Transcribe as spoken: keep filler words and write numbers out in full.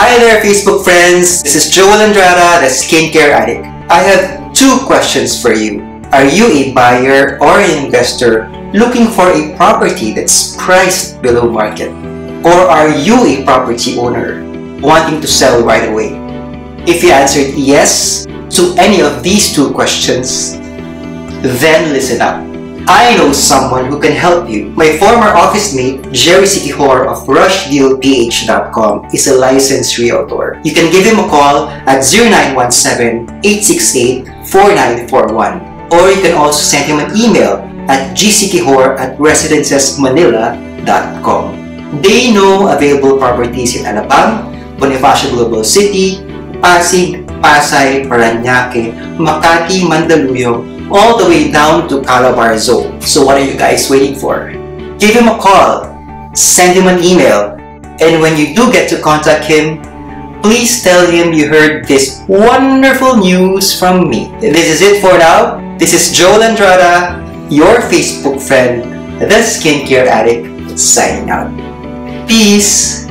Hi there, Facebook friends! This is Joel Andrada, the Skincare Addict. I have two questions for you. Are you a buyer or an investor looking for a property that's priced below market? Or are you a property owner wanting to sell right away? If you answered yes to any of these two questions, then listen up. I know someone who can help you. My former office mate, Gerry Siquijor of Rush Deal P H dot com, is a licensed realtor. You can give him a call at zero nine one seven, eight six eight, four nine four one, or you can also send him an email at g siquijor at residences manila dot com. They know available properties in Alabang, Bonifacio Global City, Pasig, Pasay, Paranaque, Makati, Mandaluyong, all the way down to CALABARZON. So what are you guys waiting for? Give him a call, send him an email, and when you do get to contact him, please tell him you heard this wonderful news from me. This is it for now. This is Joel Andrada, your Facebook friend, the Skincare Addict, signing out. Peace!